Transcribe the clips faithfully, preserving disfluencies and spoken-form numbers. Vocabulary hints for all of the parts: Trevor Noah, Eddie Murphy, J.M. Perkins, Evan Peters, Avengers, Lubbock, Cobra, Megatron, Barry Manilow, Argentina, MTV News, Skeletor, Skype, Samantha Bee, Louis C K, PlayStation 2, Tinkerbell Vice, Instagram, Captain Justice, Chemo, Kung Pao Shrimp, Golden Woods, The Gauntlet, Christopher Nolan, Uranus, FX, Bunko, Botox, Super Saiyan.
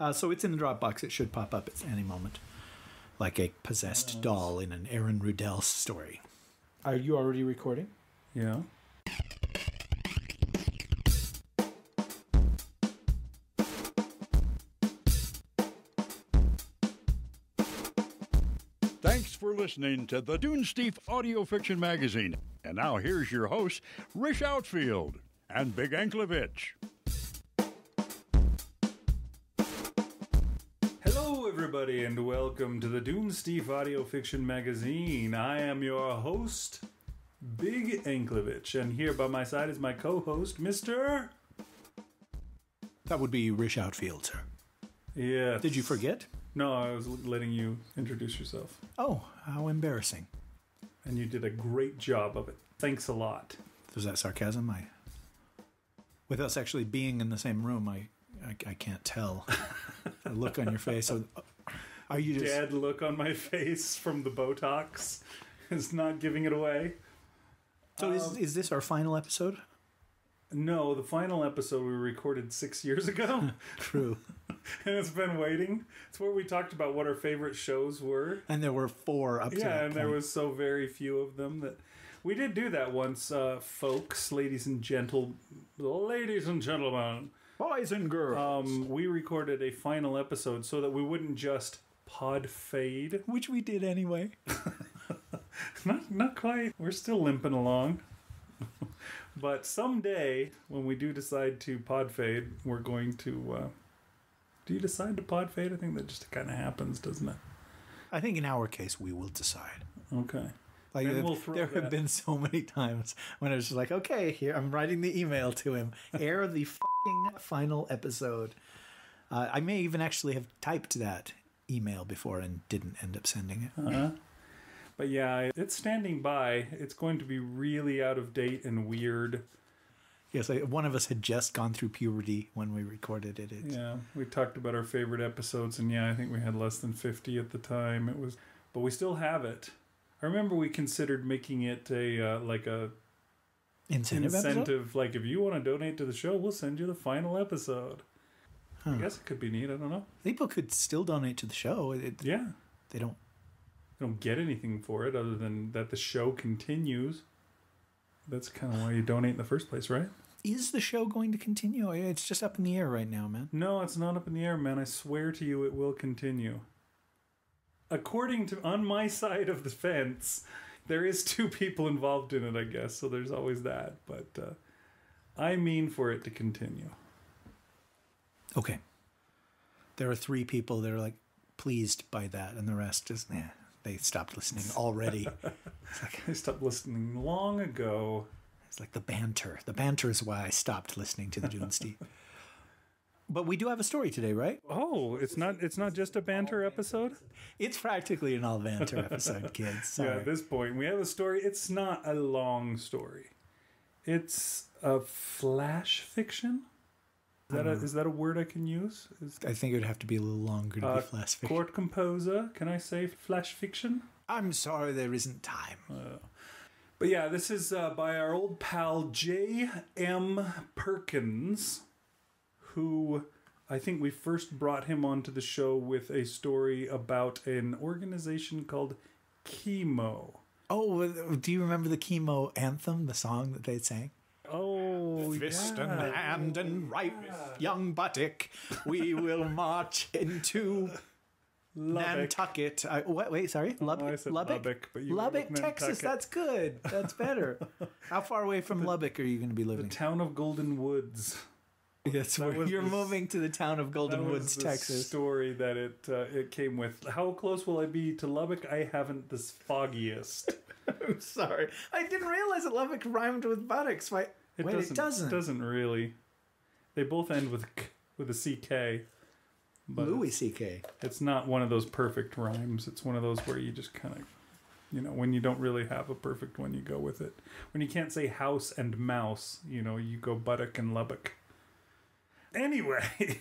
Uh, so it's in the Dropbox. It should pop up at any moment, like a possessed nice. doll in an Aaron Rodell story. Are you already recording? Yeah. Thanks for listening to the Dunesteef Audio Fiction Magazine. And now here's your hosts, Rish Outfield and Big Anklevich. Hello, everybody, and welcome to the Dunesteef Audio Fiction Magazine. I am your host, Big Anklevich, and here by my side is my co-host, Mister That would be Rish Outfield, sir. Yeah. Did you forget? No, I was letting you introduce yourself. Oh, how embarrassing. And you did a great job of it. Thanks a lot. Was that sarcasm? I, with us actually being in the same room, I, I, I can't tell. The look on your face. Are you just... Dead look on my face from the Botox is not giving it away. So um, is, is this our final episode? No, the final episode we recorded six years ago. True. And it's been waiting. It's where we talked about what our favorite shows were. And there were four up to that point. Yeah, and there was so very few of them that... We did do that once, uh, folks, ladies and gentle... Ladies and gentlemen. Boys and girls. Um, we recorded a final episode so that we wouldn't just pod fade. Which we did anyway. not, not quite. We're still limping along. But someday, when we do decide to pod fade, we're going to... Uh, do you decide to pod fade? I think that just kind of happens, doesn't it? I think in our case, we will decide. Okay. Like then we'll throw there that. have been so many times when I was just like, okay, here, I'm writing the email to him. Air the fucking final episode. Uh, I may even actually have typed that email before and didn't end up sending it. Uh-huh. But yeah, it's standing by. It's going to be really out of date and weird. Yes, I, one of us had just gone through puberty when we recorded it. It's, yeah, we talked about our favorite episodes, and yeah, I think we had less than fifty at the time. It was, but we still have it. I remember we considered making it a uh, like a incentive, incentive like if you want to donate to the show, we'll send you the final episode. Huh. I guess it could be neat. I don't know. People could still donate to the show. It, yeah, they don't they don't get anything for it other than that the show continues. That's kind of why you donate in the first place, right? Is the show going to continue? It's just up in the air right now, man. No, it's not up in the air, man. I swear to you, it will continue. According to, on my side of the fence, there is two people involved in it, I guess, so there's always that. But uh, I mean for it to continue. Okay. There are three people that are, like, pleased by that, and the rest is, nah. They stopped listening already. It's like, they stopped listening long ago. It's like the banter. The banter is why I stopped listening to the Dunesteef. But we do have a story today, right? Oh, it's not it's not just a banter episode? It's practically an all banter episode, kids. Sorry. Yeah, at this point, we have a story. It's not a long story. It's a flash fiction. Is that, a, is that a word I can use? Is, I think it would have to be a little longer to uh, be flash fiction. Court composer, can I say flash fiction? I'm sorry, there isn't time. Uh, but yeah, this is uh, by our old pal J M Perkins, who I think we first brought him onto the show with a story about an organization called Chemo. Oh, do you remember the Chemo anthem, the song that they sang? Oh, fist yeah. and hand and right, yeah. young buttock, we will march into Lubbock. Nantucket. I, wait, wait, sorry, Lubbock, oh, I said Lubbock, Lubbock, but you Lubbock Texas. That's good. That's better. How far away from the, Lubbock are you going to be living? The town of Golden Woods. Yes, where you're this, moving to the town of Golden that Woods, was Texas. Story that it uh, it came with. How close will I be to Lubbock? I haven't the foggiest. I'm sorry, I didn't realize that Lubbock rhymed with buttocks. Why? It Wait, doesn't, it doesn't. It doesn't really. They both end with k, with a C K. But Louis C K. It's not one of those perfect rhymes. It's one of those where you just kind of, you know, when you don't really have a perfect one, you go with it. When you can't say house and mouse, you know, you go buttock and Lubbock. Anyway.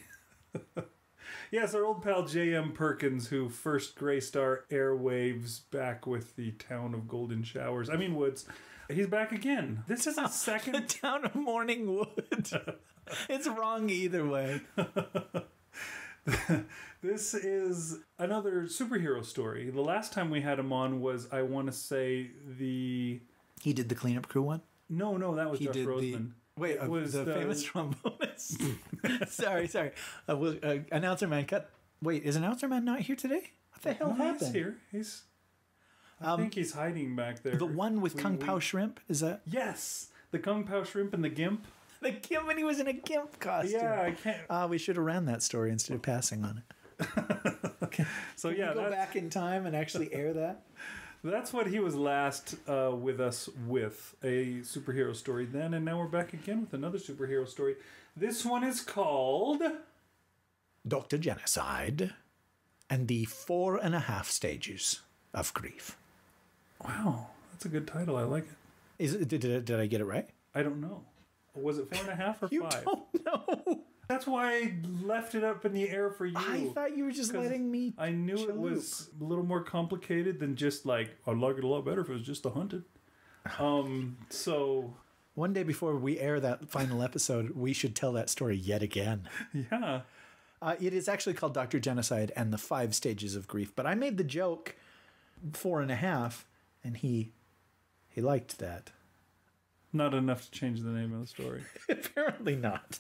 Yes, our old pal J M Perkins, who first graced our airwaves back with the town of Golden Showers. I mean, Woods. He's back again. This is a second... The town of Morning Wood. It's wrong either way. This is another superhero story. The last time we had him on was, I want to say, the... He did the Cleanup Crew one? No, no, that was he Josh Roseman. The... Wait, uh, was the, the famous trombonist. sorry, sorry. Uh, we'll, uh, announcer man, cut. Wait, is Announcer Man not here today? What the hell no, happened? He's here. He's... I um, think he's hiding back there. The one with we, Kung Pao we... Shrimp? Is that... Yes! The Kung Pao Shrimp and the Gimp. The Gimp, when he was in a Gimp costume. Yeah, I can't... Uh, we should have ran that story instead of passing on it. Okay. So, Can yeah, we go that's... back in time and actually air that? That's what he was last uh, with us with, a superhero story then, and now we're back again with another superhero story. This one is called... Doctor Genocide and the Four and a Half Stages of Grief. Wow, that's a good title. I like it. Is it did, did I get it right? I don't know. Was it four and a half or you five? I don't know. That's why I left it up in the air for you. I thought you were just letting me I knew choke. It was a little more complicated than just like, I'd like it a lot better if it was just The Hunted. Um, so... One day before we air that final episode, we should tell that story yet again. Yeah. Uh, it is actually called Doctor Genocide and the Five Stages of Grief. But I made the joke, four and a half, and he he liked that. Not enough to change the name of the story. Apparently not.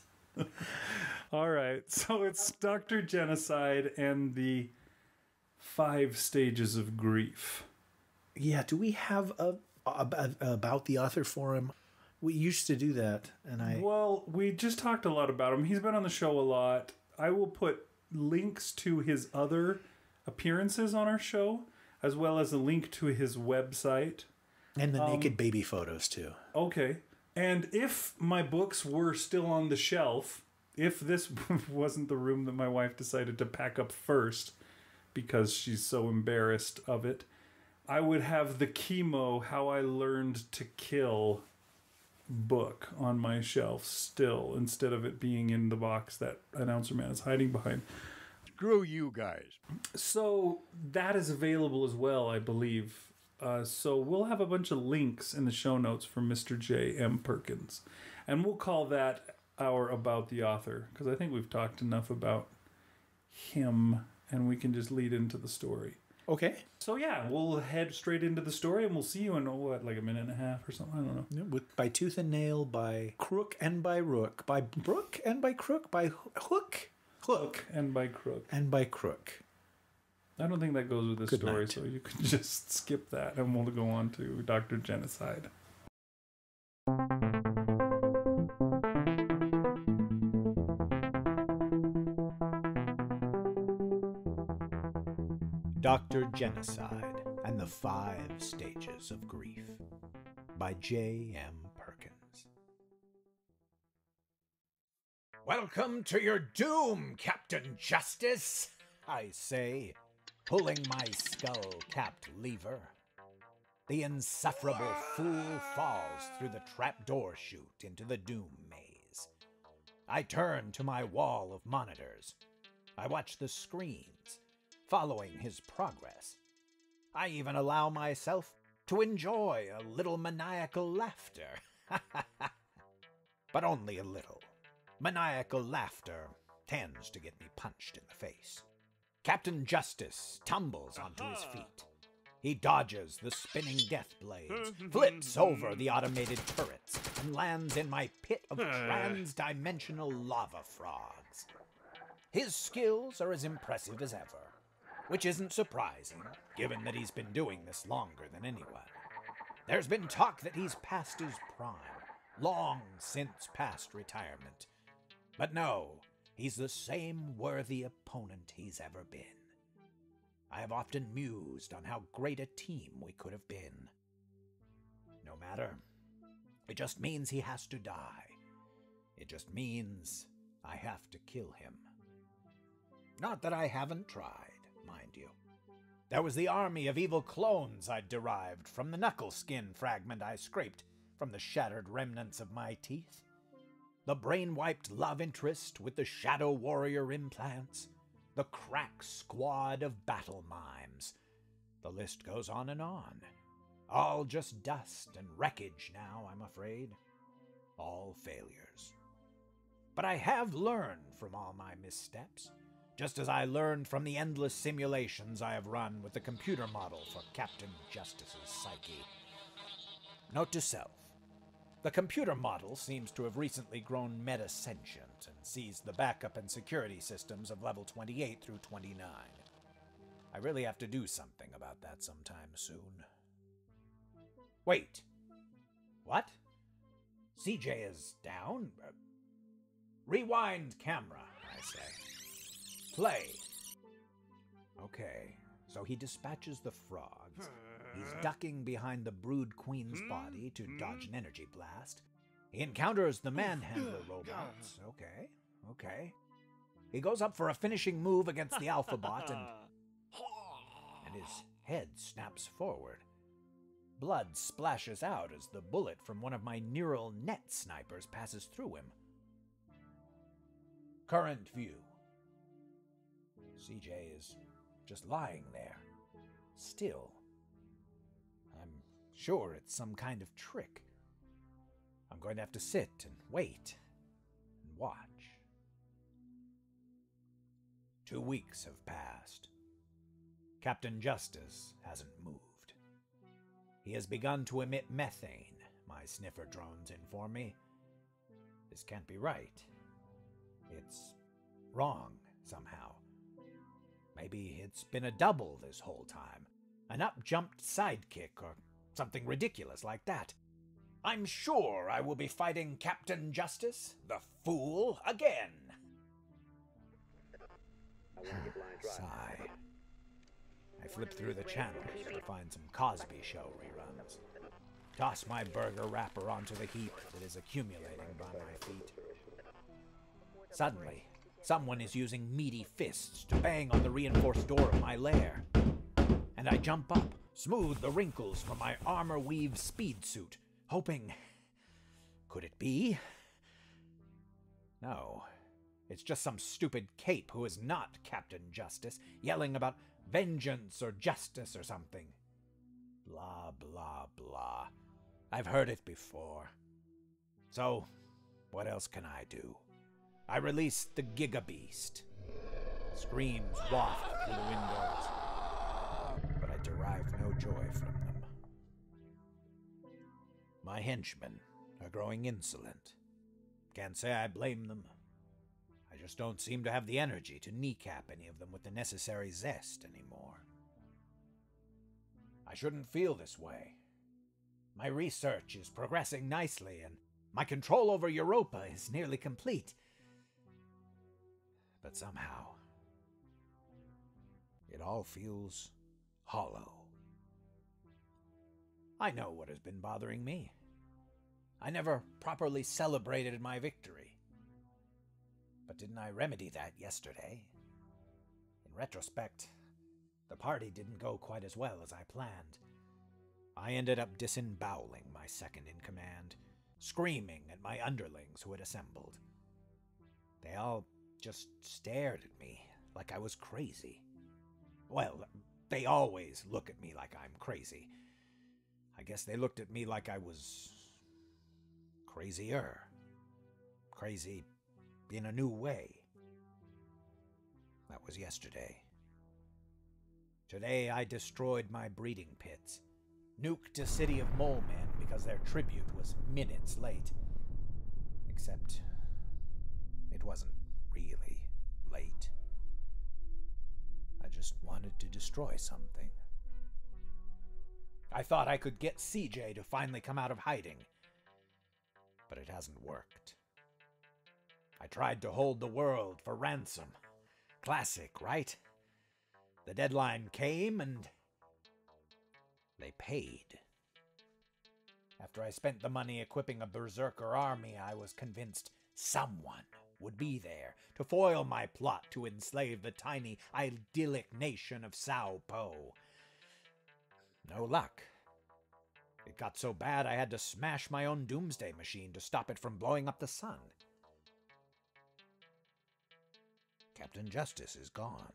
All right. So it's Doctor Genocide and the Five Stages of Grief. Yeah. Do we have a, a, a about the author forum? We used to do that. and I Well, we just talked a lot about him. He's been on the show a lot. I will put links to his other appearances on our show, as well as a link to his website. And the um, naked baby photos, too. Okay. And if my books were still on the shelf, if this wasn't the room that my wife decided to pack up first, because she's so embarrassed of it, I would have the Chemo, How I Learned to Kill book on my shelf still, instead of it being in the box that Announcer Man is hiding behind. Screw you guys. So that is available as well, I believe. Uh, so we'll have a bunch of links in the show notes from Mister J M Perkins. And we'll call that our About the Author, because I think we've talked enough about him, and we can just lead into the story. Okay. So yeah, we'll head straight into the story, and we'll see you in, what, like a minute and a half or something? I don't know. With, by tooth and nail, by crook and by rook, by brook and by crook, by hook, hook and by crook. And by crook. I don't think that goes with this Good story, night. So you can just skip that, and we'll go on to Doctor Genocide. Doctor Genocide and the Five Stages of Grief by J M Perkins. Welcome to your doom, Captain Justice, I say, pulling my skull-capped lever. The insufferable fool falls through the trapdoor chute into the doom maze. I turn to my wall of monitors. I watch the screens, following his progress. I even allow myself to enjoy a little maniacal laughter. But only a little. Maniacal laughter tends to get me punched in the face. Captain Justice tumbles onto his feet. He dodges the spinning death blades, flips over the automated turrets, and lands in my pit of trans-dimensional lava frogs. His skills are as impressive as ever, which isn't surprising, given that he's been doing this longer than anyone. There's been talk that he's past his prime, long since past retirement. But no, he's the same worthy opponent he's ever been. I have often mused on how great a team we could have been. No matter. It just means he has to die. It just means I have to kill him. Not that I haven't tried. Mind you. There was the army of evil clones I'd derived from the knuckle skin fragment I scraped from the shattered remnants of my teeth, the brain-wiped love interest with the shadow warrior implants, the crack squad of battle mimes. The list goes on and on. All just dust and wreckage now, I'm afraid. All failures. But I have learned from all my missteps, just as I learned from the endless simulations I have run with the computer model for Captain Justice's psyche. Note to self. The computer model seems to have recently grown meta-sentient and seized the backup and security systems of level twenty-eight through twenty-nine. I really have to do something about that sometime soon. Wait! What? C J is down? Rewind camera, I say. Play! Okay, so he dispatches the frogs. He's ducking behind the Brood Queen's body to dodge an energy blast. He encounters the manhandler robots. Okay, okay. He goes up for a finishing move against the Alphabot and... and his head snaps forward. Blood splashes out as the bullet from one of my neural net snipers passes through him. Current view. C J is just lying there, still. I'm sure it's some kind of trick. I'm going to have to sit and wait and watch. Two weeks have passed. Captain Justice hasn't moved. He has begun to emit methane, my sniffer drones inform me. This can't be right. It's wrong somehow. Maybe it's been a double this whole time. An up-jumped sidekick or something ridiculous like that. I'm sure I will be fighting Captain Justice, the fool, again. Sigh. I flip through the channels to find some Cosby Show reruns. Toss my burger wrapper onto the heap that is accumulating by my feet. Suddenly, someone is using meaty fists to bang on the reinforced door of my lair. And I jump up, smooth the wrinkles from my armor-weave speed suit, hoping... could it be? No. It's just some stupid cape who is not Captain Justice, yelling about vengeance or justice or something. Blah, blah, blah. I've heard it before. So, what else can I do? I release the Giga-Beast. Screams waft through the windows, but I derive no joy from them. My henchmen are growing insolent. Can't say I blame them. I just don't seem to have the energy to kneecap any of them with the necessary zest anymore. I shouldn't feel this way. My research is progressing nicely, and my control over Europa is nearly complete. But somehow, it all feels hollow. I know what has been bothering me. I never properly celebrated my victory. But didn't I remedy that yesterday? In retrospect, the party didn't go quite as well as I planned. I ended up disemboweling my second-in-command, screaming at my underlings who had assembled. They all just stared at me like I was crazy. Well, they always look at me like I'm crazy. I guess they looked at me like I was... crazier. Crazy... in a new way. That was yesterday. Today I destroyed my breeding pits, nuked a city of mole men because their tribute was minutes late. Except it wasn't really late. I just wanted to destroy something. I thought I could get C J to finally come out of hiding, but it hasn't worked. I tried to hold the world for ransom. Classic, right? The deadline came and... they paid. After I spent the money equipping a berserker army, I was convinced someone would be there to foil my plot to enslave the tiny, idyllic nation of Sao Po. No luck. It got so bad I had to smash my own doomsday machine to stop it from blowing up the sun. Captain Justice is gone.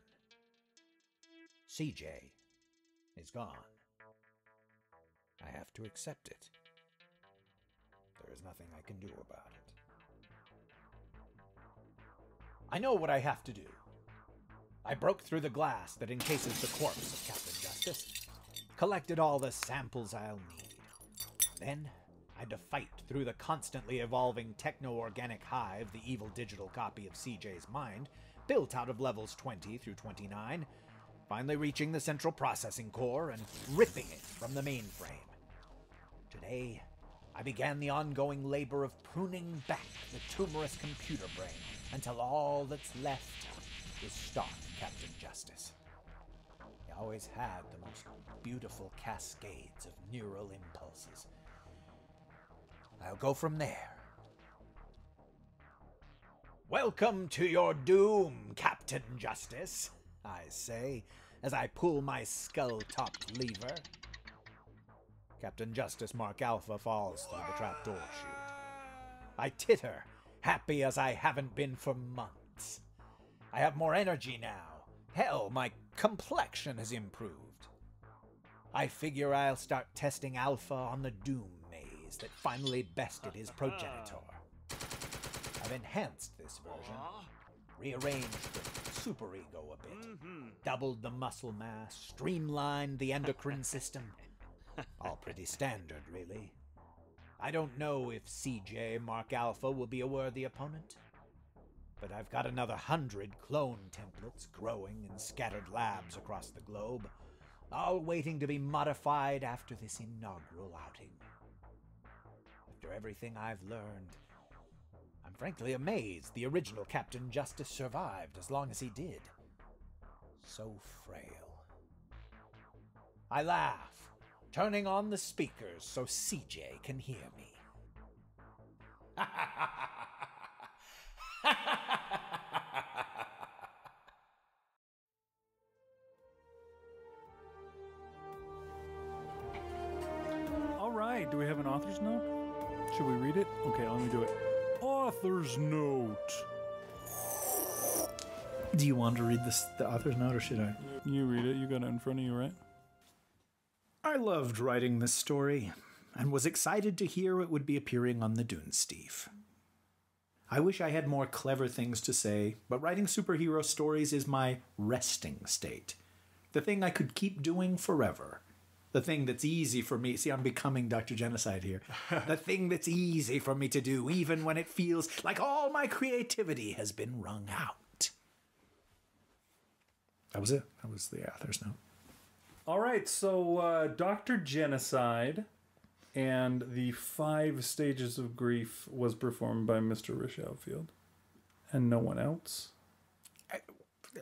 C J is gone. I have to accept it. There is nothing I can do about it. I know what I have to do. I broke through the glass that encases the corpse of Captain Justice, collected all the samples I'll need. Then, I had to fight through the constantly evolving techno-organic hive, the evil digital copy of C J's mind, built out of levels twenty through twenty-nine, finally reaching the central processing core and ripping it from the mainframe. Today, I began the ongoing labor of pruning back the tumorous computer brain until all that's left is stark Captain Justice. He always had the most beautiful cascades of neural impulses. I'll go from there. Welcome to your doom, Captain Justice, I say, as I pull my skull-topped lever. Captain Justice Mark Alpha falls through the trapdoor chute. I titter, happy as I haven't been for months. I have more energy now. Hell, my complexion has improved. I figure I'll start testing Alpha on the doom maze that finally bested his progenitor. I've enhanced this version, rearranged the superego a bit, mm-hmm. doubled the muscle mass, streamlined the endocrine system. All pretty standard, really. I don't know if C J Mark Alpha will be a worthy opponent, but I've got another hundred clone templates growing in scattered labs across the globe, all waiting to be modified after this inaugural outing. After everything I've learned, I'm frankly amazed the original Captain Justice survived as long as he did. So frail. I laugh, turning on the speakers so C J can hear me. All right, do we have an author's note? Should we read it? Okay, let me do it. Author's note. Do you want to read this, the author's note, or should I? You read it. You got it in front of you, right? I loved writing this story, and was excited to hear it would be appearing on the Dunesteef. I wish I had more clever things to say, but writing superhero stories is my resting state. The thing I could keep doing forever. The thing that's easy for me... See, I'm becoming Doctor Genocide here. The thing that's easy for me to do, even when it feels like all my creativity has been wrung out. That was it. That was the author's note. All right, so uh, Doctor Genocide and the Five Stages of Grief was performed by Mister Rish Outfield, and no one else. I,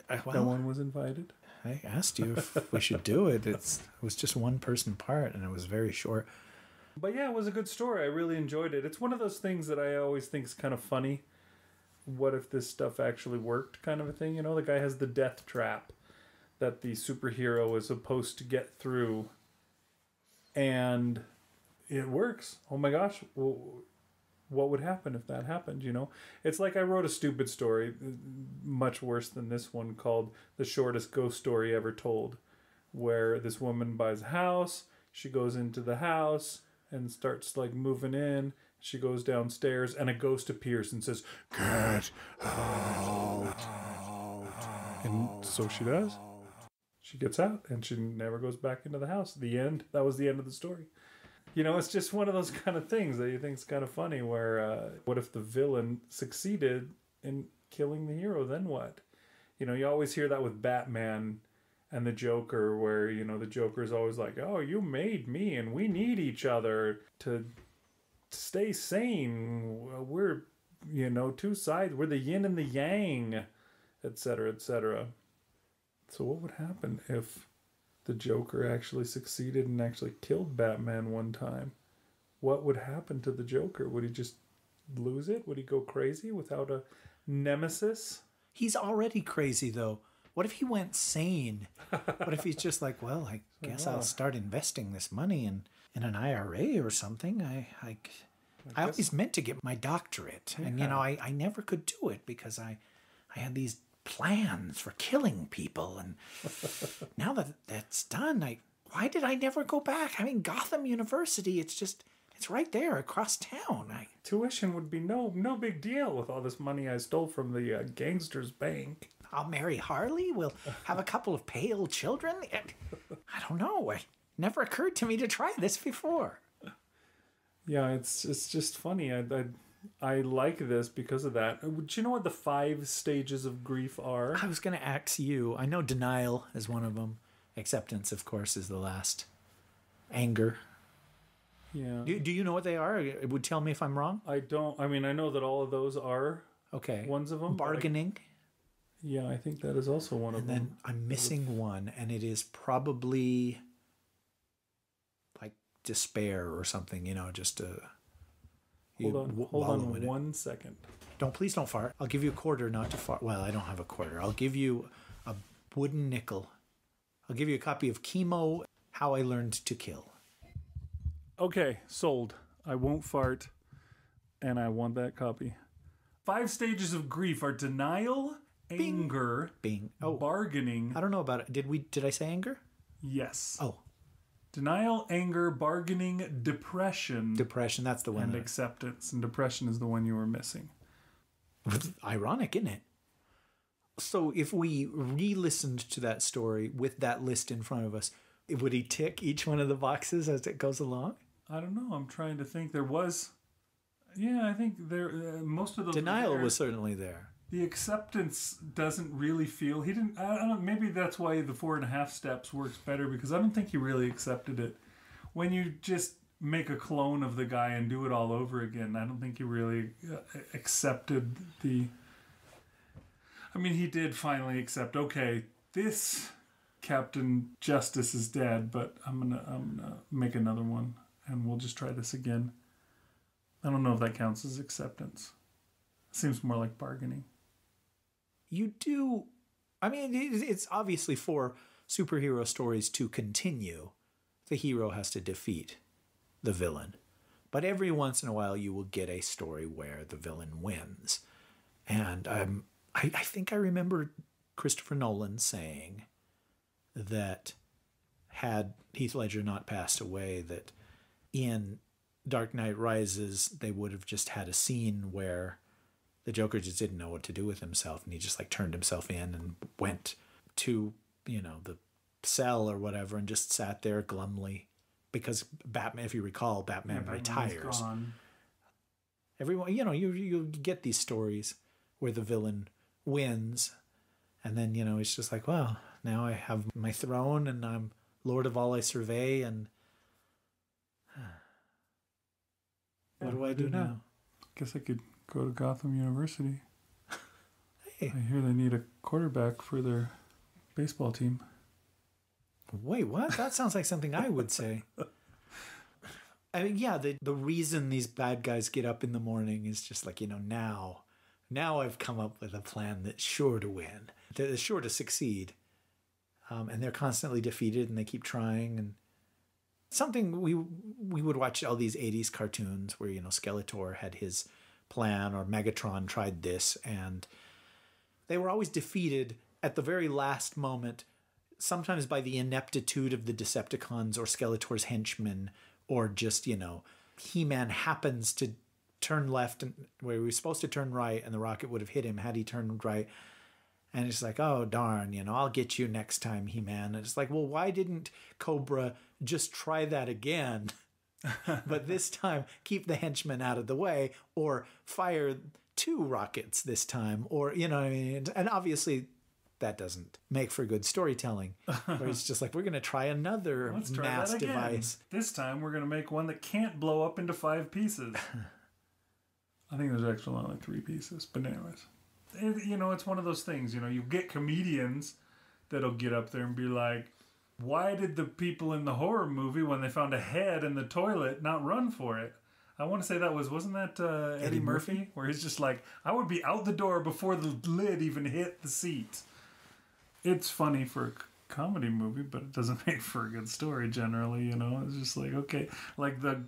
I, well, no one was invited. I asked you if we should do it. It's, it was just one person part, and it was very short. But yeah, it was a good story. I really enjoyed it. It's one of those things that I always think is kind of funny. What if this stuff actually worked kind of a thing? You know, the guy has the death trap that the superhero is supposed to get through, and it works. Oh my gosh, well, what would happen if that happened, you know? It's like I wrote a stupid story, much worse than this one, called The Shortest Ghost Story Ever Told, where this woman buys a house, she goes into the house, and starts, like, moving in, she goes downstairs, and a ghost appears and says, "Get out!" And so she does. She gets out, and she never goes back into the house. The end. That was the end of the story. You know, it's just one of those kind of things that you think is kind of funny, where uh, what if the villain succeeded in killing the hero? Then what? You know, you always hear that with Batman and the Joker, where, you know, the Joker's always like, "Oh, you made me, and we need each other to stay sane. We're, you know, two sides. We're the yin and the yang, et cetera, et cetera" So what would happen if the Joker actually succeeded and actually killed Batman one time? What would happen to the Joker? Would he just lose it? Would he go crazy without a nemesis? He's already crazy, though. What if he went sane? What if he's just like, well, I guess yeah. I'll start investing this money in, in an I R A or something. I, I, I, I always meant to get my doctorate. Yeah. And, you know, I, I never could do it because I, I had these plans for killing people, and now that that's done, I why did I never go back? I mean, Gotham University, it's just it's right there across town. I, Tuition would be no no big deal with all this money I stole from the uh, gangster's bank. I'll marry Harley. We'll have a couple of pale children. It, I don't know. It never occurred to me to try this before. Yeah, it's it's just funny. I, I I like this because of that. Do you know what the five stages of grief are? I was going to ask you. I know denial is one of them. Acceptance, of course, is the last. Anger. Yeah. Do, do you know what they are? It would tell me if I'm wrong? I don't. I mean, I know that all of those are okay. ones of them. Bargaining. I, yeah, I think that is also one of and them. And then I'm missing one, and it is probably like despair or something, you know, just a... Hold on, hold on one second. Don't, please don't fart. I'll give you a quarter not to fart. Well, I don't have a quarter. I'll give you a wooden nickel. I'll give you a copy of Chemo, How I Learned to Kill. Okay, sold. I won't fart, and I want that copy. Five stages of grief are denial, Bing. anger, Bing. Oh. bargaining. I don't know about it. Did we? Did I say anger? Yes. Oh. Denial, anger, bargaining, depression. Depression, that's the one. And acceptance. And depression is the one you were missing. It's ironic, isn't it? So if we re-listened to that story with that list in front of us, would he tick each one of the boxes as it goes along? I don't know. I'm trying to think. There was... Yeah, I think there uh, most of those... Denial was certainly there. The acceptance doesn't really feel... He didn't... I don't know, maybe that's why the four and a half steps works better, because I don't think he really accepted it. When you just make a clone of the guy and do it all over again, I don't think he really accepted the... I mean, he did finally accept, okay, this Captain Justice is dead, but I'm gonna, I'm gonna make another one, and we'll just try this again. I don't know if that counts as acceptance. It seems more like bargaining. You do, I mean, it's obviously for superhero stories to continue, the hero has to defeat the villain. But every once in a while, you will get a story where the villain wins. And um, I, I think I remember Christopher Nolan saying that had Heath Ledger not passed away, that in Dark Knight Rises, they would have just had a scene where the Joker just didn't know what to do with himself, and he just like turned himself in and went to, you know, the cell or whatever and just sat there glumly. Because Batman, if you recall, Batman yeah, retires. Gone. Everyone, you know, you, you get these stories where the villain wins, and then, you know, it's just like, well, now I have my throne and I'm lord of all I survey, and huh, what yeah, do I do now? now? Guess I could... Go to Gotham University. Hey. I hear they need a quarterback for their baseball team. Wait, what? That sounds like something I would say. I mean, yeah, the, the reason these bad guys get up in the morning is just like, you know, now, now I've come up with a plan that's sure to win. That's sure to succeed. Um, and they're constantly defeated and they keep trying. And something we, we would watch all these eighties cartoons where, you know, Skeletor had his... plan, or Megatron tried this, and they were always defeated at the very last moment, sometimes by the ineptitude of the Decepticons or Skeletor's henchmen, or just, you know, He-Man happens to turn left and where he was supposed to turn right, and the rocket would have hit him had he turned right. And it's like, oh, darn, you know, I'll get you next time, He-Man. And it's like, well, why didn't Cobra just try that again? But this time, keep the henchmen out of the way, or fire two rockets this time, or, you know what I mean? And obviously, that doesn't make for good storytelling. Where it's just like, we're going to try another Let's mass try device. This time, we're going to make one that can't blow up into five pieces. I think there's actually only three pieces. But anyways, it, you know, it's one of those things, you know, you get comedians that'll get up there and be like, why did the people in the horror movie, when they found a head in the toilet, not run for it? I want to say that was, wasn't that uh, Eddie, Eddie Murphy? Murphy? Where he's just like, I would be out the door before the lid even hit the seat. It's funny for a comedy movie, but it doesn't make for a good story generally, you know? It's just like, okay. Like the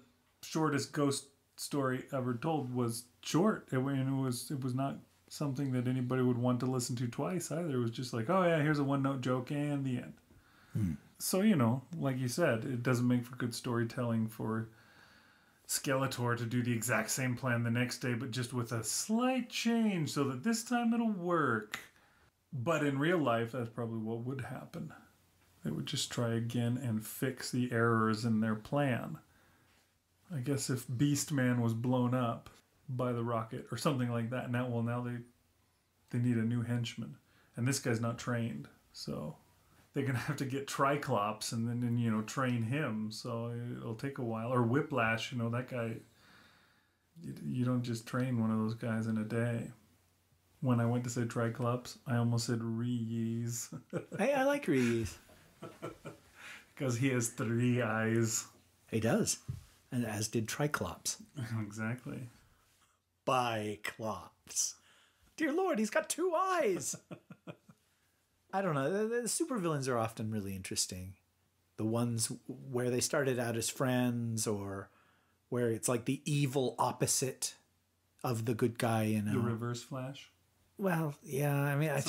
shortest ghost story ever told was short. It, and it was, it was not something that anybody would want to listen to twice either. It was just like, oh yeah, here's a one-note joke and the end. Hmm. So, you know, like you said, it doesn't make for good storytelling for Skeletor to do the exact same plan the next day, but just with a slight change so that this time it'll work. But in real life, that's probably what would happen. They would just try again and fix the errors in their plan. I guess if Beastman was blown up by the rocket or something like that, now well now they they need a new henchman, and this guy's not trained, so they're gonna have to get Triclops and then and, you know train him. So it'll take a while. Or Whiplash, you know that guy. You, you don't just train one of those guys in a day. When I went to say Triclops, I almost said Reyes. Hey, I like Reyes. Because he has three eyes. He does. And as did Triclops. Exactly. Biclops. Dear Lord, he's got two eyes. I don't know. The, the supervillains are often really interesting. The ones where they started out as friends, or where it's like the evil opposite of the good guy. You know? The Reverse Flash? Well, yeah, I mean... I,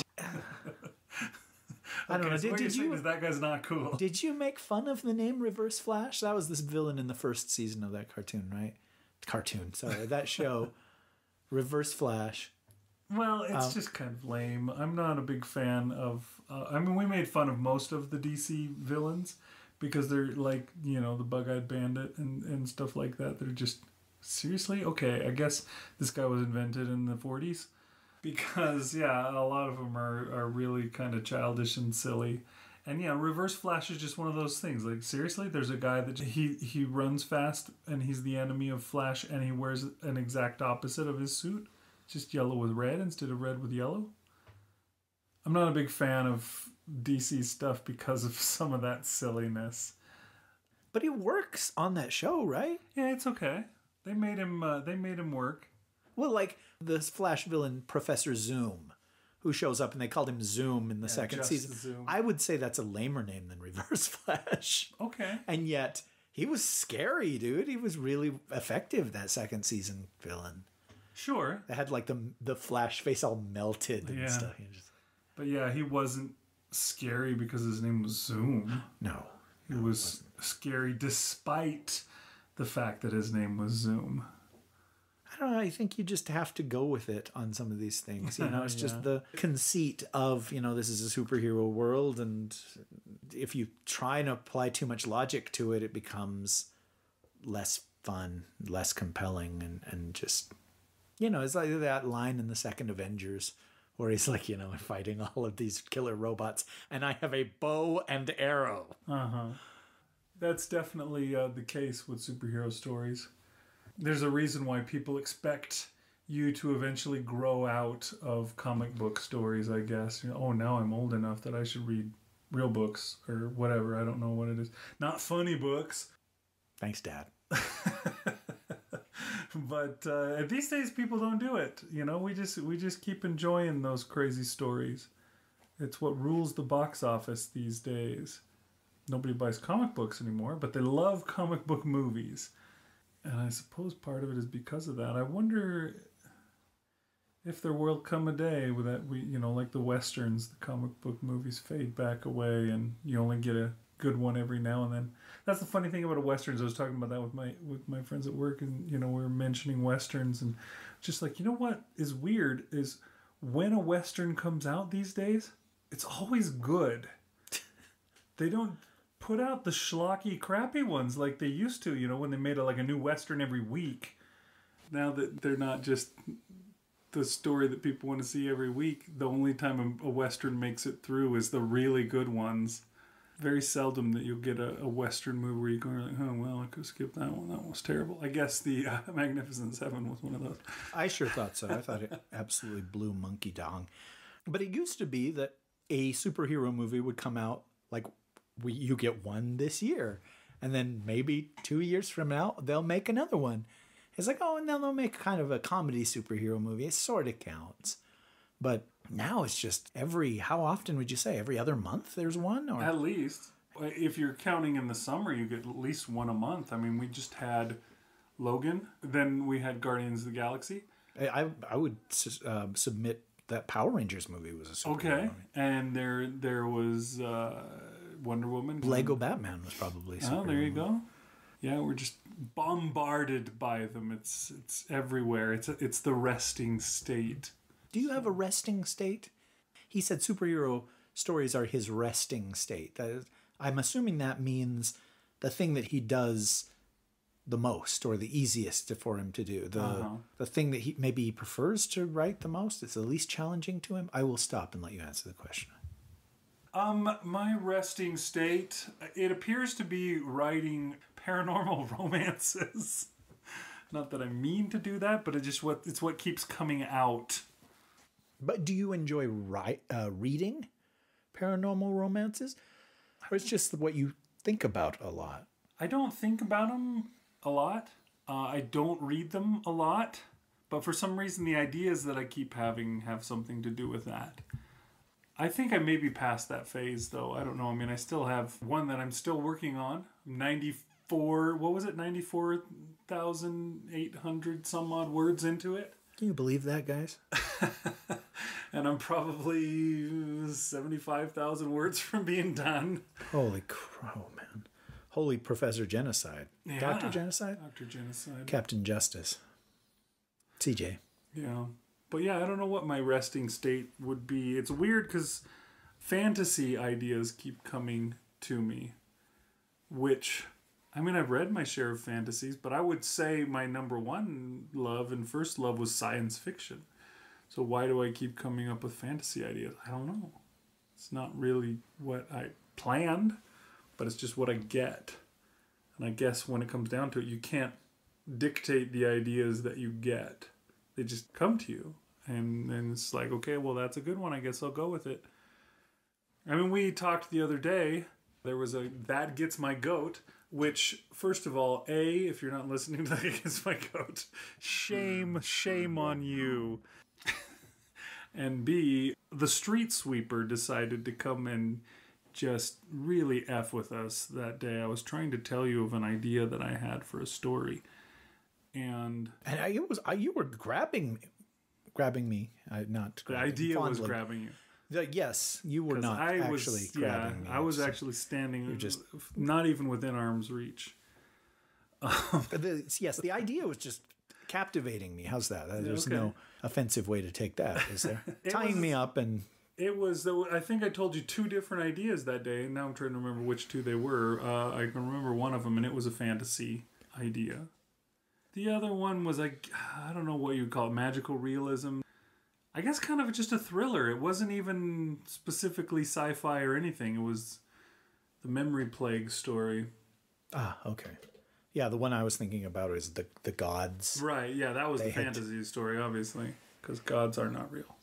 I don't okay, know. So did, did you? Is that guy's not cool? Did you make fun of the name Reverse Flash? That was this villain in the first season of that cartoon, right? Cartoon, sorry, that show, Reverse Flash. Well, it's um, just kind of lame. I'm not a big fan of. Uh, I mean, we made fun of most of the D C villains because they're like, you know, the Bug-Eyed Bandit and and stuff like that. They're just seriously okay. I guess this guy was invented in the forties. Because, yeah, a lot of them are, are really kind of childish and silly. And, yeah, Reverse Flash is just one of those things. Like, seriously, there's a guy that he, he runs fast, and he's the enemy of Flash, and he wears an exact opposite of his suit. Just yellow with red instead of red with yellow. I'm not a big fan of D C stuff because of some of that silliness. But he works on that show, right? Yeah, it's okay. They made him, uh, they made him work. Well, like this Flash villain, Professor Zoom, who shows up, and they called him Zoom in the yeah, second season. Zoom. I would say that's a lamer name than Reverse Flash. Okay. And yet, he was scary, dude. He was really effective, that second season villain. Sure. They had like the the Flash face all melted and yeah. stuff. Just... But yeah, he wasn't scary because his name was Zoom. No. He no, was scary despite the fact that his name was Zoom. I don't know, I think you just have to go with it on some of these things. You know, it's yeah. just the conceit of, you know, this is a superhero world, and if you try and apply too much logic to it, it becomes less fun, less compelling, and, and just, you know, it's like that line in the second Avengers where he's like, you know, I'm fighting all of these killer robots, and I have a bow and arrow. Uh-huh. That's definitely uh, the case with superhero stories. There's a reason why people expect you to eventually grow out of comic book stories, I guess. You know, oh, now I'm old enough that I should read real books or whatever. I don't know what it is. Not funny books. Thanks, Dad. But uh, these days, people don't do it. You know, we just we just keep enjoying those crazy stories. It's what rules the box office these days. Nobody buys comic books anymore, but they love comic book movies. And I suppose part of it is because of that. I wonder if there will come a day that we, you know, like the Westerns, the comic book movies fade back away and you only get a good one every now and then. That's the funny thing about a Westerns. I was talking about that with my with my friends at work, and, you know, we were mentioning Westerns, and just like, you know what is weird is when a Western comes out these days, it's always good. They don't... put out the schlocky, crappy ones like they used to, you know, when they made a, like a new Western every week. Now that they're not just the story that people want to see every week, the only time a Western makes it through is the really good ones. Very seldom that you'll get a, a Western movie where you go like, oh, well, I could skip that one. That one was terrible. I guess the uh, Magnificent Seven was one of those. I sure thought so. I thought it absolutely blew monkey dong. But it used to be that a superhero movie would come out like... We, you get one this year, and then maybe two years from now they'll make another one. It's like, oh, and then they'll make kind of a comedy superhero movie. It sort of counts, but now it's just every... how often would you say? Every other month there's one, or at least if you're counting in the summer, you get at least one a month. I mean, we just had Logan, then we had Guardians of the Galaxy. I I would uh, submit that Power Rangers movie was a superhero okay, movie. and there there was. Uh, Wonder Woman. Lego Batman was probably something. Oh, there you go. Yeah, we're just bombarded by them. It's it's everywhere. It's a, it's the resting state. Do you have a resting state? he said superhero stories are his resting state. That is, I'm assuming that means the thing that he does the most or the easiest for him to do. The uh-huh. the thing that he maybe he prefers to write the most, it's the least challenging to him. I will stop and let you answer the question. Um, my resting state, it appears to be writing paranormal romances. Not that I mean to do that, but it just what it's what keeps coming out. But do you enjoy ri- uh, reading paranormal romances? Or it's just what you think about a lot? I don't think about them a lot. Uh, I don't read them a lot. But for some reason, the ideas that I keep having have something to do with that. I think I may be past that phase, though. I don't know. I mean, I still have one that I'm still working on. ninety-four, what was it? ninety-four thousand eight hundred some odd words into it. Can you believe that, guys? And I'm probably seventy-five thousand words from being done. Holy crow, man. Holy Professor Genocide. Yeah. Doctor Genocide? Doctor Genocide. Captain Justice. T J. Yeah. But yeah, I don't know what my resting state would be. It's weird because fantasy ideas keep coming to me. Which, I mean, I've read my share of fantasies, but I would say my number one love and first love was science fiction. So why do I keep coming up with fantasy ideas? I don't know. It's not really what I planned, but it's just what I get. And I guess when it comes down to it, you can't dictate the ideas that you get. They just come to you, and then it's like, okay, well, that's a good one. I guess I'll go with it. I mean, we talked the other day. There was a That Gets My Goat, which, first of all, A, if you're not listening to That Gets My Goat, shame, shame on you. And B, the street sweeper decided to come and just really F with us that day. I was trying to tell you of an idea that I had for a story. And, and I, it was I, you were grabbing, grabbing me. I, not the idea fondly. was grabbing you. The, yes, you were not I actually was, grabbing yeah, me. I was so actually standing, you're just not even within arm's reach. Um, the, yes, the idea was just captivating me. How's that? There's okay. no offensive way to take that, is there? Tying was, me up and it was. I think I told you two different ideas that day, and now I'm trying to remember which two they were. Uh, I can remember one of them, and it was a fantasy idea. The other one was, like, I don't know what you'd call it, magical realism. I guess kind of just a thriller. It wasn't even specifically sci-fi or anything. It was the memory plague story. Ah, okay. Yeah, the one I was thinking about is the the gods. Right, yeah, that was they the fantasy had... story, obviously, because gods are not real.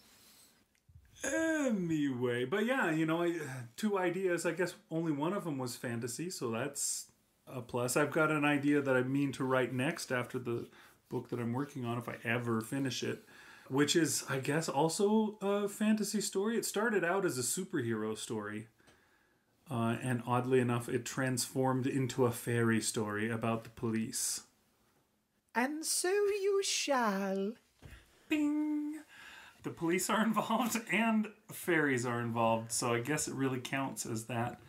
Anyway, but yeah, you know, two ideas. I guess only one of them was fantasy, so that's a plus. I've got an idea that I mean to write next after the book that I'm working on, if I ever finish it, which is, I guess, also a fantasy story. It started out as a superhero story, uh, and oddly enough, it transformed into a fairy story about the police. And so you shall. Bing! The police are involved, and fairies are involved, so I guess it really counts as that.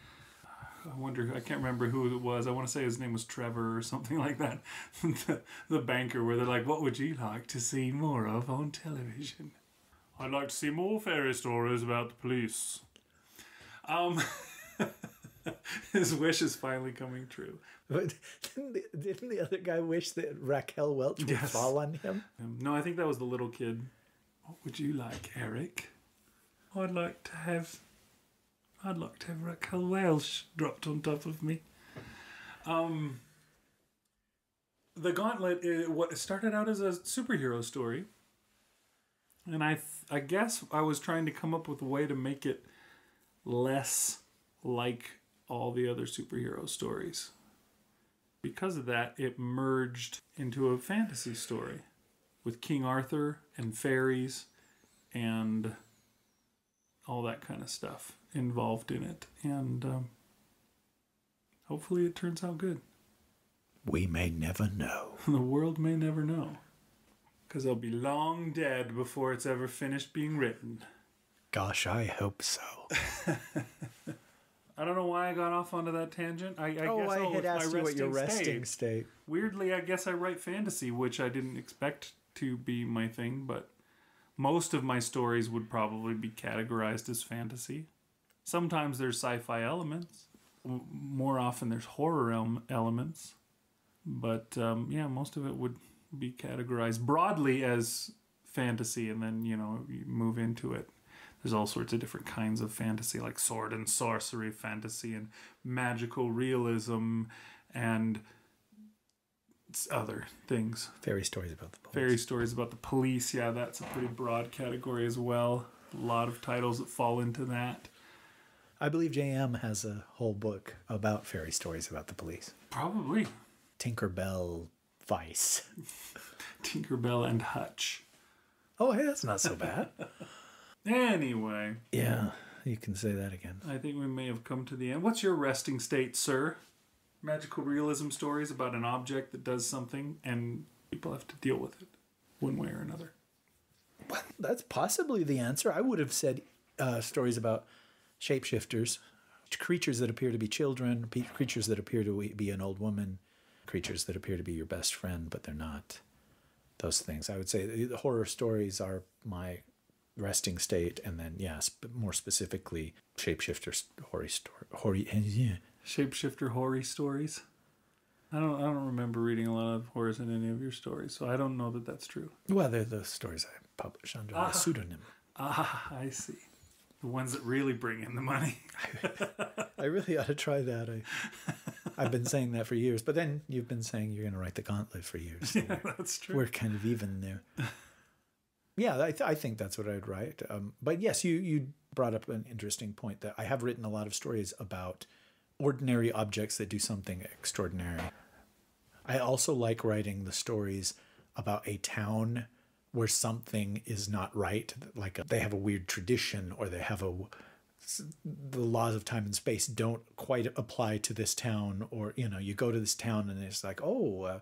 I wonder, I can't remember who it was. I want to say his name was Trevor or something like that. the, the banker, where they're like, what would you like to see more of on television? I'd like to see more fairy stories about the police. Um, his wish is finally coming true. But didn't the, didn't the other guy wish that Raquel Welch would yes. fall on him? Um, no, I think that was the little kid. What would you like, Eric? I'd like to have... I'd like to have Raquel Welch dropped on top of me. Um, the Gauntlet is what started out as a superhero story. And I, th I guess I was trying to come up with a way to make it less like all the other superhero stories. Because of that, it merged into a fantasy story with King Arthur and fairies and all that kind of stuff involved in it. And um, hopefully it turns out good. We may never know. The world may never know. Because I'll be long dead before it's ever finished being written. Gosh, I hope so. I don't know why I got off onto that tangent. I, I oh, guess, I oh, had asked you what your resting state. state. Weirdly, I guess I write fantasy, which I didn't expect to be my thing, but Most of my stories would probably be categorized as fantasy. Sometimes there's sci-fi elements. More often there's horror el- elements. But, um, yeah, most of it would be categorized broadly as fantasy, and then, you know, you move into it. There's all sorts of different kinds of fantasy, like sword and sorcery fantasy and magical realism and other things. Fairy stories about the police. Fairy stories about the police, yeah, that's a pretty broad category as well. A lot of titles that fall into that. I believe J M has a whole book about fairy stories about the police. Probably. Tinkerbell Vice. Tinkerbell and Hutch. Oh, hey, that's not so bad. Anyway. Yeah, you can say that again. I think we may have come to the end. What's your resting state, sir? Magical realism stories about an object that does something and people have to deal with it one way or another. Well, that's possibly the answer. I would have said uh, stories about shapeshifters, creatures that appear to be children, creatures that appear to be an old woman, creatures that appear to be your best friend, but they're not. Those things. I would say the horror stories are my resting state, and then, yes, yeah, more specifically, shapeshifter horror story. Horror, yeah. Shapeshifter horror stories. I don't. I don't remember reading a lot of horrors in any of your stories, so I don't know that that's true. Well, they're the stories I publish under ah, a pseudonym. Ah, I see. The ones that really bring in the money. I really ought to try that. I, I've been saying that for years, but then you've been saying you're going to write The Gauntlet for years. So yeah, that's true. We're kind of even there. Yeah, I, th I think that's what I'd write. Um, but yes, you you brought up an interesting point that I have written a lot of stories about ordinary objects that do something extraordinary. I also like writing the stories about a town where something is not right, like a, they have a weird tradition, or they have a the laws of time and space don't quite apply to this town, or you know, you go to this town and it's like, oh, uh,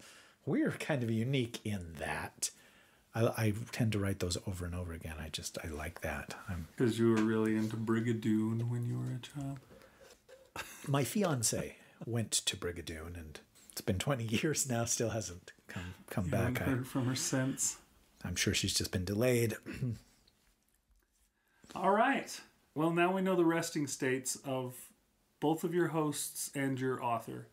we're kind of unique in that. I, I tend to write those over and over again. I just, I like that. Because you were really into Brigadoon when you were a child? My fiancé went to Brigadoon, and it's been twenty years now, still hasn't come, come yeah, back. I haven't heard from her since. I'm sure she's just been delayed. All right. Well, now we know the resting states of both of your hosts and your author.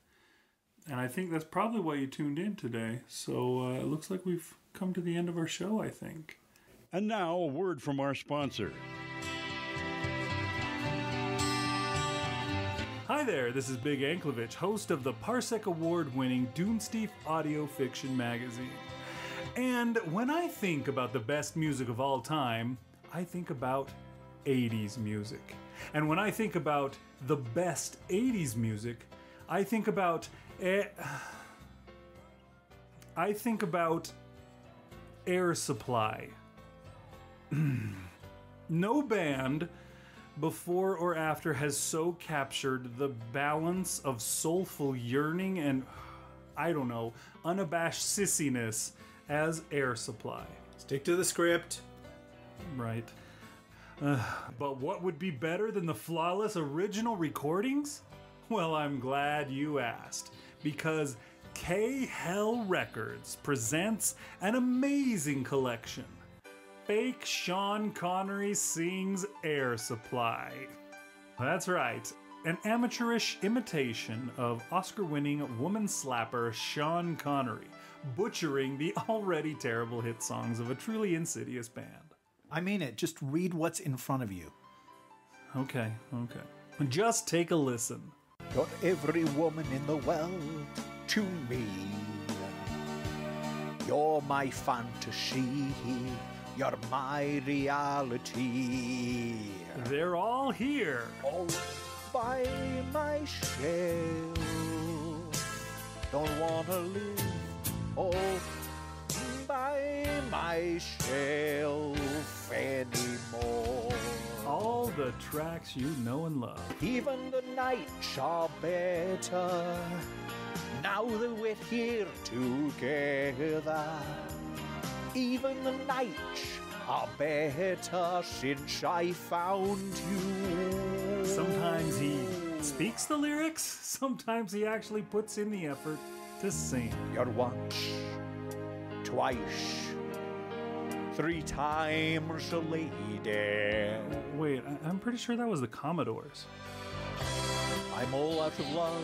And I think that's probably why you tuned in today. So uh, it looks like we've come to the end of our show, I think. And now, a word from our sponsor. Hi there, this is Big Anklevich, host of the Parsec Award-winning Dunesteef Audio Fiction Magazine. And when I think about the best music of all time, I think about eighties music. And when I think about the best eighties music, I think about... Eh, I think about... Air Supply. No band before or after has so captured the balance of soulful yearning and, I don't know, unabashed sissiness as Air Supply. Stick to the script. Right. Uh, but what would be better than the flawless original recordings? Well, I'm glad you asked, because K-Hell Records presents an amazing collection. Fake Sean Connery sings Air Supply. That's right, an amateurish imitation of Oscar-winning woman slapper Sean Connery, butchering the already terrible hit songs of a truly insidious band. I mean it, just read what's in front of you. Okay, okay. Just take a listen. Got every woman in the world to me. You're my fantasy. You're my reality. They're all here. All by my shell. Don't wanna live all by myself anymore. All the tracks you know and love. Even the nights are better now that we're here together. Even the nights are better since I found you. Sometimes he speaks the lyrics, sometimes he actually puts in the effort to sing. You're once, twice, three times a lady. Wait, I'm pretty sure that was the Commodores. I'm all out of love.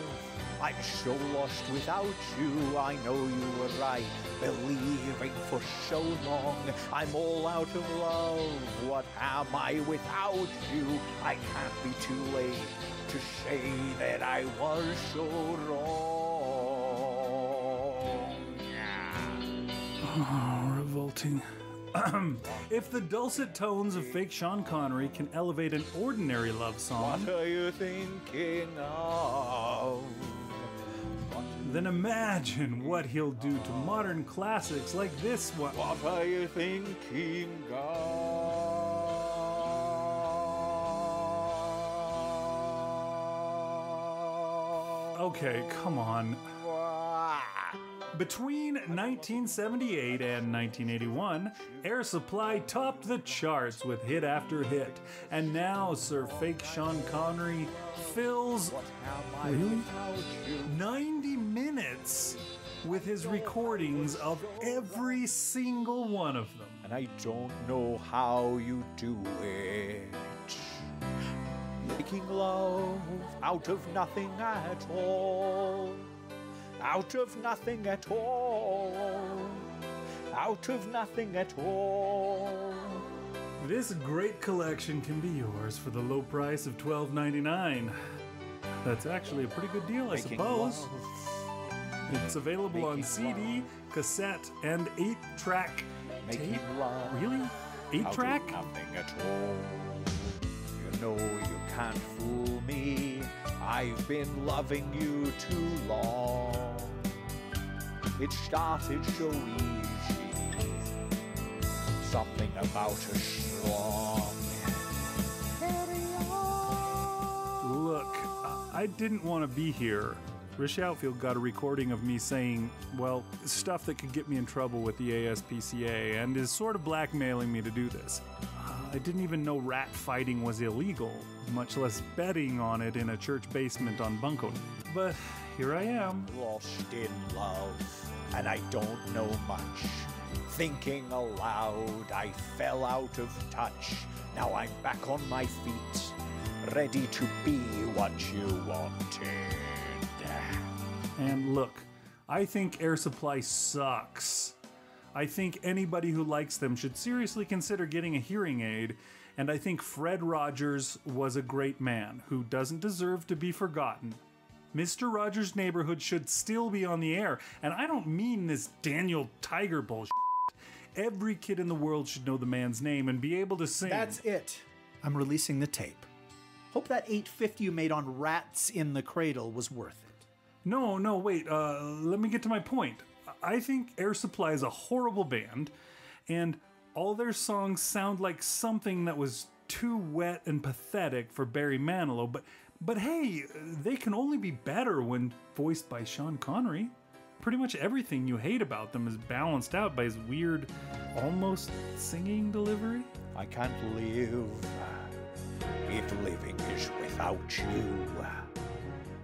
I'm so lost without you. I know you were right, believing for so long. I'm all out of love. What am I without you? I can't be too late to say that I was so wrong. Yeah. Oh, revolting. If the dulcet tones of fake Sean Connery can elevate an ordinary love song, what are you thinking of? Then imagine what he'll do to modern classics like this one. What are you thinking of? Okay, come on. Between nineteen seventy-eight and nineteen eighty-one, Air Supply topped the charts with hit after hit, and now Sir Fake Sean Connery fills really ninety minutes with his recordings of every single one of them. And I don't know how you do it. Making love out of nothing at all. Out of nothing at all. Out of nothing at all. This great collection can be yours for the low price of twelve ninety-nine. That's actually a pretty good deal, I Making suppose. Love. It's available Making on C D, love. Cassette, and eight track. Making tape? Love. Really? eight track? Out of nothing at all. You know you can't fool me. I've been loving you too long. It started so easy. Something about us strong. Look, I didn't want to be here. Rish Outfield got a recording of me saying, well, stuff that could get me in trouble with the A S P C A and is sort of blackmailing me to do this. I didn't even know rat fighting was illegal, much less betting on it in a church basement on Bunko. But here I am. Lost in love, and I don't know much. Thinking aloud, I fell out of touch. Now I'm back on my feet, ready to be what you wanted. And look, I think Air Supply sucks. I think anybody who likes them should seriously consider getting a hearing aid, and I think Fred Rogers was a great man who doesn't deserve to be forgotten. Mister Rogers' Neighborhood should still be on the air, and I don't mean this Daniel Tiger bullshit. Every kid in the world should know the man's name and be able to sing. That's it. I'm releasing the tape. Hope that eight fifty you made on Rats in the Cradle was worth it. No, no, wait, uh, let me get to my point. I think Air Supply is a horrible band, and all their songs sound like something that was too wet and pathetic for Barry Manilow, but but hey, they can only be better when voiced by Sean Connery. Pretty much everything you hate about them is balanced out by his weird, almost singing delivery. I can't live if living is without you.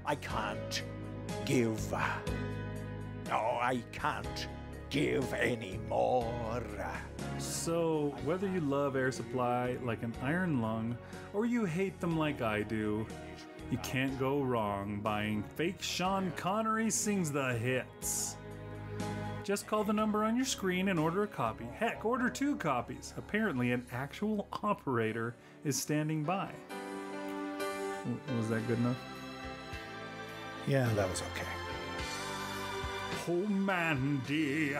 I can't give. No, I can't give anymore. So, whether you love Air Supply like an iron lung, or you hate them like I do, you can't go wrong buying Fake Sean Connery Sings the Hits. Just call the number on your screen and order a copy. Heck, order two copies. Apparently, an actual operator is standing by. Was that good enough? Yeah, that was okay. Oh, Mandy,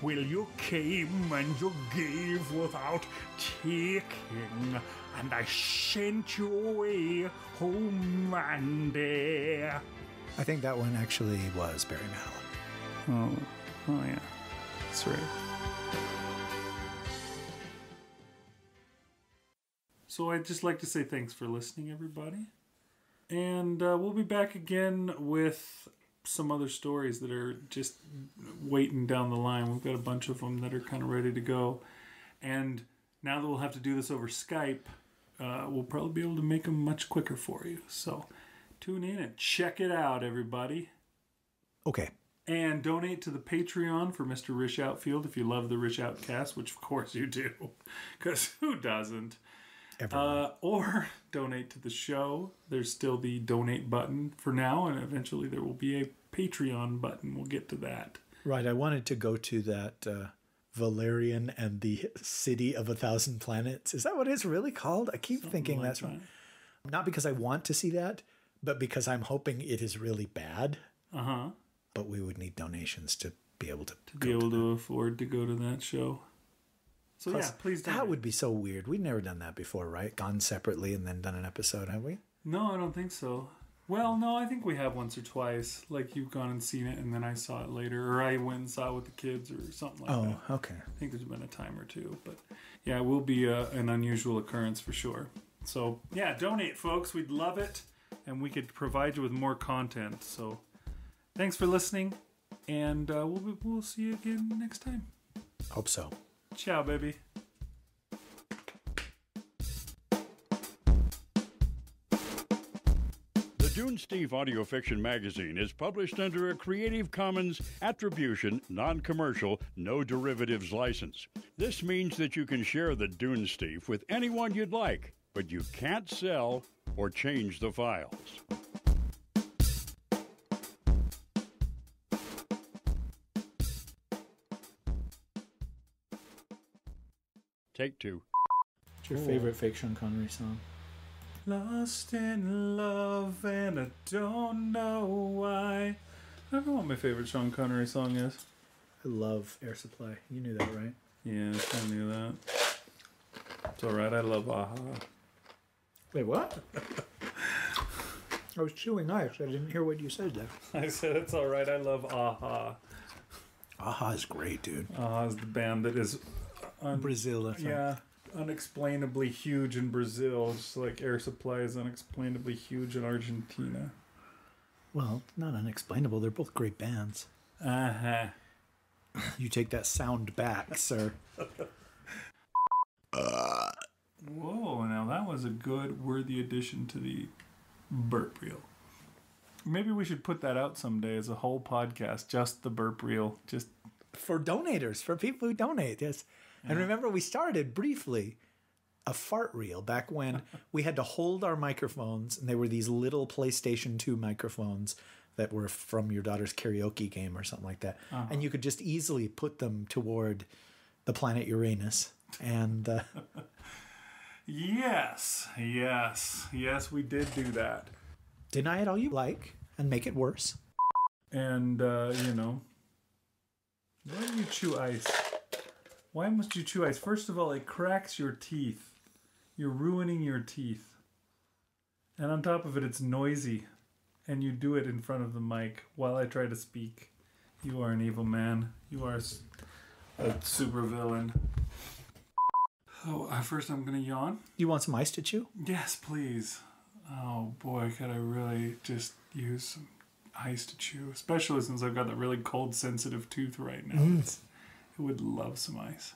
will you came and you gave without taking, and I sent you away, oh, Mandy. I think that one actually was Barry Manilow. Oh, oh yeah, that's right. So I'd just like to say thanks for listening, everybody. And uh, we'll be back again with some other stories that are just waiting down the line. We've got a bunch of them that are kind of ready to go. And now that we'll have to do this over Skype, uh, we'll probably be able to make them much quicker for you. So tune in and check it out, everybody. Okay. And donate to the Patreon for Mister Rish Outfield if you love the Rish Outcast, which of course you do, because who doesn't? Uh, or donate to the show. There's still the donate button for now, and eventually there will be a Patreon button. We'll get to that. Right. I wanted to go to that uh, Valerian and the City of a Thousand Planets. Is that what it's really called? I keep Something thinking like that's that. Right. Not because I want to see that, but because I'm hoping it is really bad. Uh-huh. But we would need donations to be able to, to be able to, to afford to go to that show. So Plus, yeah, please donate. That would be so weird. We've never done that before, right? Gone separately and then done an episode, have we? No, I don't think so. Well, no, I think we have once or twice. Like you've gone and seen it, and then I saw it later, or I went and saw it with the kids, or something like oh, that. Oh, okay. I think there's been a time or two, but yeah, it will be a, an unusual occurrence for sure. So yeah, donate, folks. We'd love it, and we could provide you with more content. So. Thanks for listening, and uh, we'll, we'll see you again next time. Hope so. Ciao, baby. The Dunesteef Audio Fiction Magazine is published under a Creative Commons Attribution, Non-Commercial, No Derivatives license. This means that you can share the Dunesteef with anyone you'd like, but you can't sell or change the files. Take two. What's your Ooh. favorite fake Sean Connery song? Lost in love and I don't know why. I don't know what my favorite Sean Connery song is. I love Air Supply. You knew that, right? Yeah, I knew that. It's alright, I love Aha. Wait, what? I was chewing ice. I didn't hear what you said there. I said it's alright, I love Aha. Aha is great, dude. Aha is the band that is... Un Brazil, that's yeah, right. Unexplainably huge in Brazil, just like Air Supply is unexplainably huge in Argentina. Well, not unexplainable. They're both great bands. Uh-huh. You take that sound back, sir. uh. Whoa, now that was a good, worthy addition to the burp reel. Maybe we should put that out someday as a whole podcast, just the burp reel. Just for donators, for people who donate, yes. And remember, we started briefly a fart reel back when we had to hold our microphones, and they were these little PlayStation two microphones that were from your daughter's karaoke game or something like that. Uh-huh. And you could just easily put them toward the planet Uranus. And uh, yes, yes, yes, we did do that. Deny it all you like and make it worse. And, uh, you know, why do you chew ice? Why must you chew ice? First of all, it cracks your teeth. You're ruining your teeth. And on top of it, it's noisy. And you do it in front of the mic while I try to speak. You are an evil man. You are a supervillain. Oh, uh, first I'm going to yawn. You want some ice to chew? Yes, please. Oh, boy, could I really just use some ice to chew. Especially since I've got that really cold, sensitive tooth right now. Mm. It's... I would love some ice.